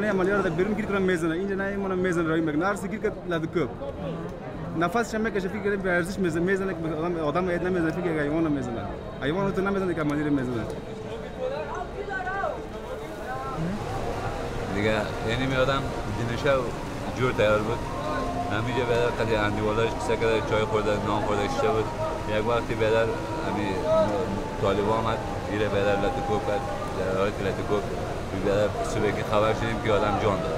tane ameliyat da birim kirkran mezana. İnce neye mana mezana rayı meknar sikirkat ladıkıp. Nafas şemek eşefik edip erziş mezana mezana adam etne mezana fikir hayvanla mezana. Hayvan otuna mezana dikkat ameliyat mezana. Diğer yeni bir adam dinleşe cüret ayar bud. Hamice beraber kadi andivalar kısa kadar çay kurda, nam kurda işte bud. Bir vakti beraber hani talibamat ile beraber ladıkıp kad, ladıkıp ladıkıp. بیاد سویکی خبر شدیم که آدم جان داد.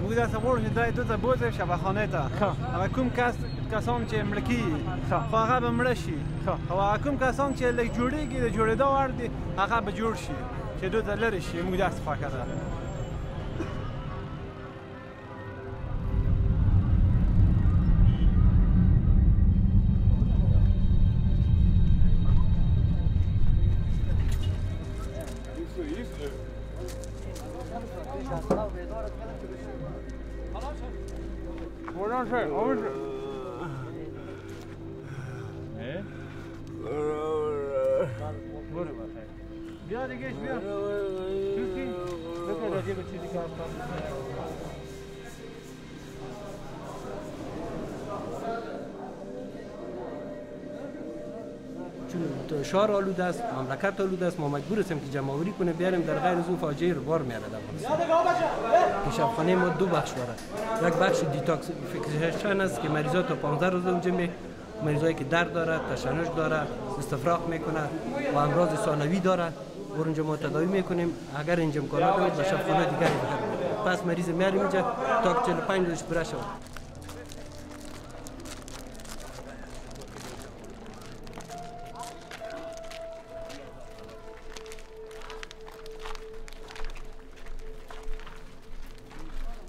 می‌گوید سوار نیدای دو تا بوده شب خانه تا. اما کم کس کسان چه ملکی خواهد ملشی. خواهد کم کسان چه لجوری گیر جوری داوردی خواهد بجورشی. که دو تلرشی مقدار استفاده کرده. شهر آلوده است، مملکت آلوده است، ما مجبور هستیم که جمع‌آوری کنیم بیاریم در غیر از اون فاجعه رو بار میاره در افغانستان. شبخانه ما دو بخش داره. یک بخش دیتاکسیفیکیشن است که مریضا تا 15 روز اونجا مریضایی که درد داره، تشنج داره، استفراغ میکنه و امراض ثانوی داره، اونجا ما تداوی میکنیم. اگر اینجا امکانات بود به شبخانه دیگری ببریم. پس مریض میاریم اینجا تا 45 روزش پوره شود.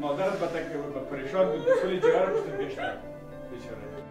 Мадара батаки, вы пришел, вы были дираром, что бешено. Вечером.